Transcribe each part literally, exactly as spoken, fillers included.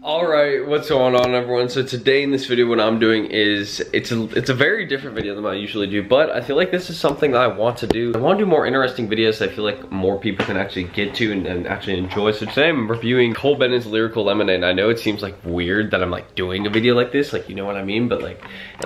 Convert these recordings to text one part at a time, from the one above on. Alright, what's going on everyone? So today in this video what I'm doing is, it's a, it's a very different video than I usually do, but I feel like this is something that I want to do. I want to do more interesting videos that I feel like more people can actually get to and, and actually enjoy. So today I'm reviewing Cole Bennett's Lyrical Lemonade, and I know it seems like weird that I'm like doing a video like this, like you know what I mean, but like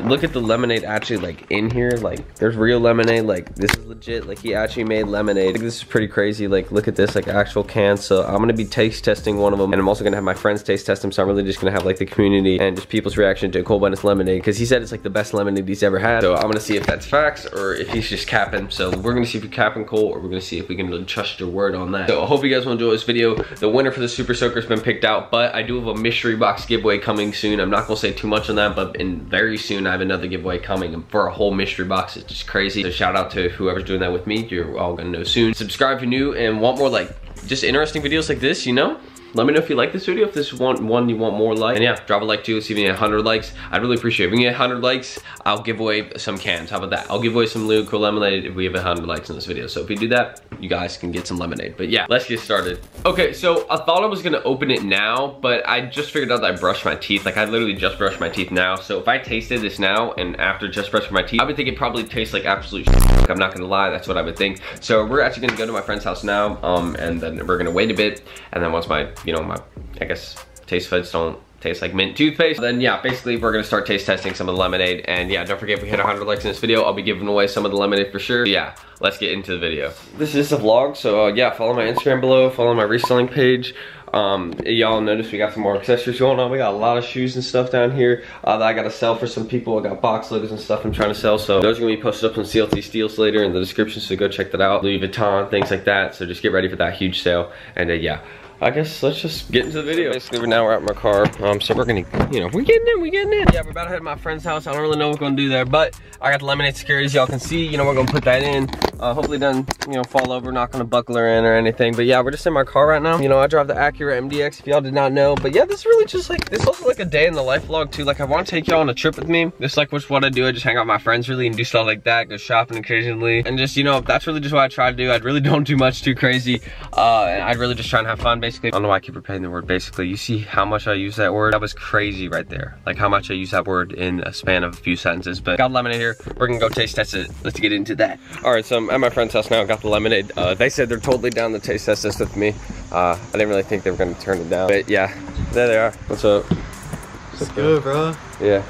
look at the lemonade actually like in here, like there's real lemonade, like this is legit, like he actually made lemonade. Like, this is pretty crazy, like look at this, like actual cans. So I'm going to be taste testing one of them, and I'm also going to have my friends taste test them. So I'm really just gonna have like the community and just people's reaction to Cole Bennett's lemonade, because he said it's like the best lemonade he's ever had. So I'm gonna see if that's facts or if he's just capping. So we're gonna see if you're capping, Cole, or we're gonna see if we can really trust your word on that. So I hope you guys will enjoy this video. The winner for the Super Soaker's been picked out, but I do have a mystery box giveaway coming soon. I'm not gonna say too much on that, but in very soon I have another giveaway coming for a whole mystery box. It's just crazy. So shout out to whoever's doing that with me. You're all gonna know soon. Subscribe if you're new and want more like just interesting videos like this, you know? Let me know if you like this video, if this one, one you want more like. And yeah, drop a like too, see if you get one hundred likes. I'd really appreciate it. If we get one hundred likes, I'll give away some cans. How about that? I'll give away some Lyrical Lemonade if we have one hundred likes in this video. So if you do that, you guys can get some lemonade. But yeah, let's get started. Okay, so I thought I was gonna open it now, but I just figured out that I brushed my teeth. Like I literally just brushed my teeth now. So if I tasted this now and after just brushing my teeth, I would think it probably tastes like absolute shit. Like, I'm not gonna lie, that's what I would think. So we're actually gonna go to my friend's house now, um, and then we're gonna wait a bit. And then once my, you know, my, I guess, taste buds don't taste like mint toothpaste. Then yeah, basically we're gonna start taste testing some of the lemonade. And yeah, don't forget if we hit one hundred likes in this video, I'll be giving away some of the lemonade for sure. So yeah, let's get into the video. This is a vlog, so uh, yeah, follow my Instagram below, follow my reselling page. Um, y'all notice we got some more accessories going on. We got a lot of shoes and stuff down here uh, that I gotta sell for some people. I got box logos and stuff I'm trying to sell, so those are gonna be posted up on C L T Steals later in the description, so go check that out. Louis Vuitton, things like that, so just get ready for that huge sale. And uh, yeah, I guess let's just get into the video. Basically, we're now we're at my car, um, so we're gonna, you know, we're getting in, we're getting in. Yeah, we're about to head to my friend's house. I don't really know what we're gonna do there, but I got the lemonade securities, y'all can see, you know, we're gonna put that in. Uh, hopefully doesn't, you know, fall over, not gonna buckle her in or anything. But yeah, we're just in my car right now. You know, I drive the Acura M D X if y'all did not know. But yeah, this is really just like, this is also like a day in the life vlog too. Like I wanna take y'all on a trip with me. This is like what's what I do. I just hang out with my friends really and do stuff like that, go shopping occasionally. And just, you know, that's really just what I try to do. I really don't do much too crazy. Uh, and I'd really just try and have fun, basically. I don't know why I keep repeating the word basically. You see how much I use that word? That was crazy right there. Like how much I use that word in a span of a few sentences. But got lemonade here. We're gonna go taste test it. Let's get into that. All right, so I'm at my friend's house now, got the lemonade. Uh, they said they're totally down to taste test this with me. Uh, I didn't really think they were gonna turn it down, but yeah, there they are. What's up? What's good, bro? Yeah,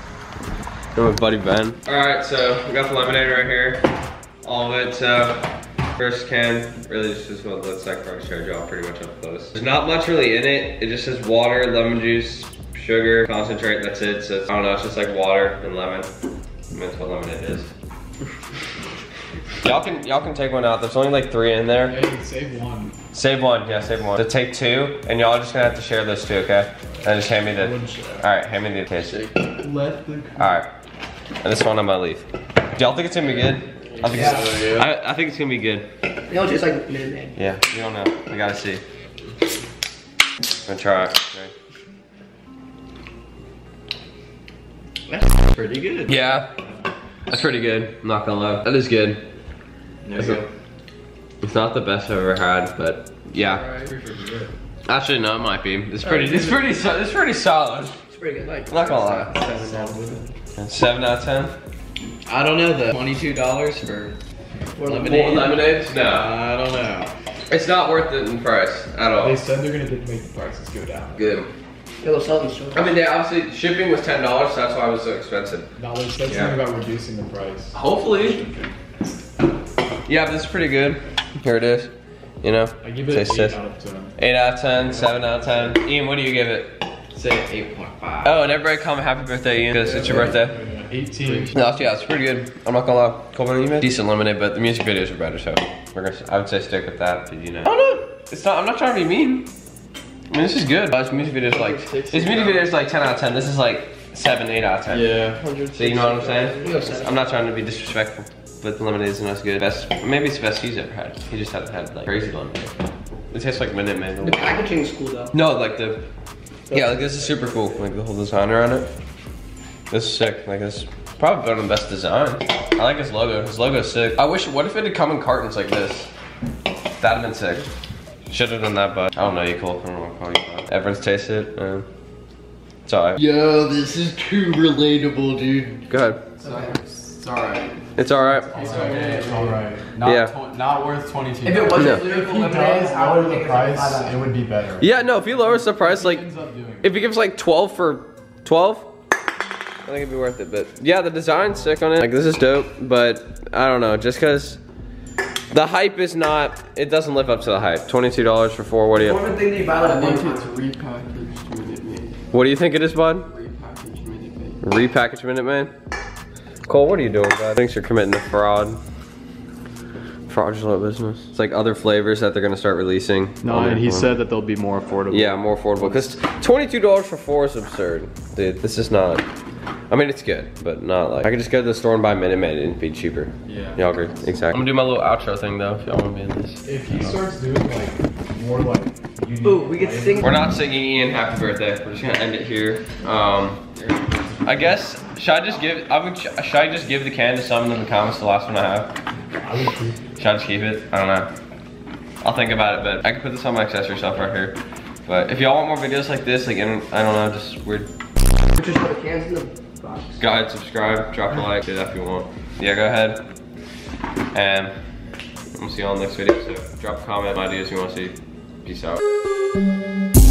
I'm with buddy Ben. All right, so we got the lemonade right here. All of it, uh, first can, really just is what the second part showed y'all pretty much up close. There's not much really in it. It just says water, lemon juice, sugar, concentrate, that's it. So it's, I don't know, it's just like water and lemon. And that's what lemonade is. Y'all can y'all can take one out. There's only like three in there. Hey, save one. Save one, yeah, save one. So take two, and y'all are just gonna have to share those two, okay? And just hand me the. All right, hand me the taste. Left. All right. And this one I'm gonna leave. Do y'all think it's gonna be good? I think, yeah. it's, yeah. I, I think it's gonna be good. It all tastes like lemonade. Yeah, we don't know. We gotta see. I'm gonna try it. Okay. That's pretty good. Yeah. That's pretty good. I'm not gonna lie. That is good. It's, a, it's not the best I've ever had, but yeah. Right. Actually, no, it might be. It's pretty. Right, it's pretty. It's pretty, so, it's pretty solid. It's pretty good. Like, I'm not gonna lie. Seven, seven, seven out of ten. I don't know the twenty-two dollars for four lemonade. Four lemonades? No, I don't know. It's not worth it in price at all. They said they're gonna make the prices go down. Good. It was something. I mean, yeah, obviously shipping was ten dollars, so that's why it was so expensive. No, they said something about reducing the price. Hopefully. Yeah, this is pretty good. Here it is. You know, I give it eight six. out of ten. Eight out of ten, seven out of ten. Ian, what do you give it? Say eight point five. Oh, and everybody comment happy birthday, Ian, because yeah, it's your birthday. Eighteen. No, yeah, it's pretty good. I'm not gonna lie. Cole Bennett, decent lemonade, but the music videos are better, so we're gonna. I would say stick with that, but you know. Oh no, it's not. I'm not trying to be mean. I mean, this is good. But his music videos like his music videos like ten out of ten. This is like seven, eight out of ten. Yeah. So you know what I'm saying? I'm not trying to be disrespectful. But the lemonade isn't as good. Best, maybe it's the best he's ever had. He just hasn't had like crazy lemonade. It tastes like Minute Maid. The packaging is cool though. No, like the, yeah, like this is super cool. Like the whole designer on it. This is sick. Like this, probably one of the best designs. I like his logo. His logo is sick. I wish. What if it had come in cartons like this? That'd have been sick. Should have done that, but I don't know you, Cole. I don't know what to call you. Everyone's tasted it. Uh, Sorry. Yo, this is too relatable, dude. Go ahead. Sorry. It's alright. It's alright. It's okay. It's alright. Not, yeah. not worth twenty-two dollars. If it wasn't Lyrical Lemonade, I would lower the price, it would be better. Yeah, no, if he lowers the price, like, if he gives like twelve for twelve, I think it'd be worth it. But yeah, the design's sick on it. Like, this is dope, but I don't know, just because the hype is not, it doesn't live up to the hype. twenty-two dollars for four, what do you? One thing they buy, like, I think it's repackaged Minute Maid. What do you think it is, bud? Repackaged Minute Maid. Repackaged Minute Maid? Cole, what are you doing, bud? Thinks you're committing to fraud. Fraudulent business. It's like other flavors that they're gonna start releasing. No, and he said that they'll be more affordable. Yeah, more affordable. Because twenty-two dollars for four is absurd. Dude, this is not, I mean, it's good, but not like, I could just go to the store and buy Minute Maid and it'd be cheaper. Yeah. Y'all agree? Exactly. I'm gonna do my little outro thing though, if y'all wanna be in this. If he starts doing like, more like, ooh, we could sing. We're not singing Ian happy birthday. We're just gonna end it here. Um, I guess, should I just give, I would, should I just give the can to someone in the comments, the last one I have? Should I just keep it? I don't know. I'll think about it, but I could put this on my accessory shelf right here. But if y'all want more videos like this, like, I don't know, just weird. Just put cans in the box. Go ahead, subscribe, drop a like, do that if you want. Yeah, go ahead. And we'll see y'all in the next video, so drop a comment, ideas you wanna see. Peace out.